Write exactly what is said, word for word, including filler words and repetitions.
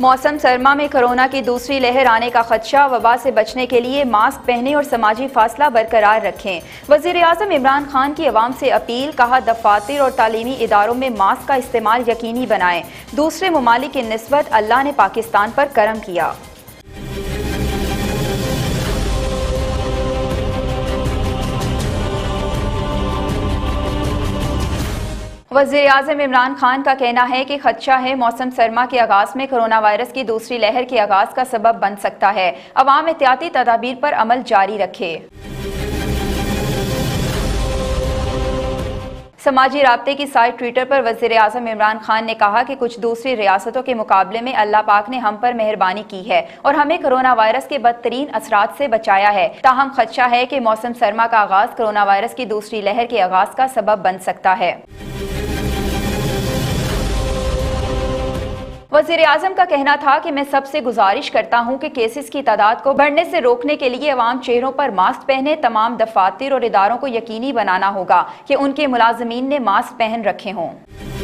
मौसम सरमा में कोरोना की दूसरी लहर आने का खदशा। वबा से बचने के लिए मास्क पहने और समाजी फासला बरकरार रखें। वज़ीर-ए-आज़म इमरान खान की अवाम से अपील, कहा दफातर और तालीमी इदारों में मास्क का इस्तेमाल यकीनी बनाएं। दूसरे ममालिक की निस्बत अल्लाह ने पाकिस्तान पर करम किया। वज़ीर-ए-आज़म इमरान खान का कहना है कि खदशा है मौसम सरमा के आगाज़ में कोरोना वायरस की दूसरी लहर के आगाज़ का सबब बन सकता है। अवाम एहतियाती तदाबीर पर अमल जारी रखे। समाजी राब्ते की साइट ट्विटर पर वज़ीर-ए-आज़म इमरान खान ने कहा कि कुछ दूसरी रियासतों के मुकाबले में अल्लाह पाक ने हम पर मेहरबानी की है और हमें कोरोना वायरस के बदतरीन असरात से बचाया है। ताहम खदशा है कि मौसम सरमा का आगाज़ कोरोना वायरस की दूसरी लहर के आगाज़ का सबब बन सकता है। वज़ीर-ए-आज़म का कहना था कि मैं सबसे गुजारिश करता हूं कि केसेस की तादाद को बढ़ने से रोकने के लिए अवाम चेहरों पर मास्क पहने। तमाम दफातर और इदारों को यकीनी बनाना होगा कि उनके मुलाजमीन ने मास्क पहन रखे हों।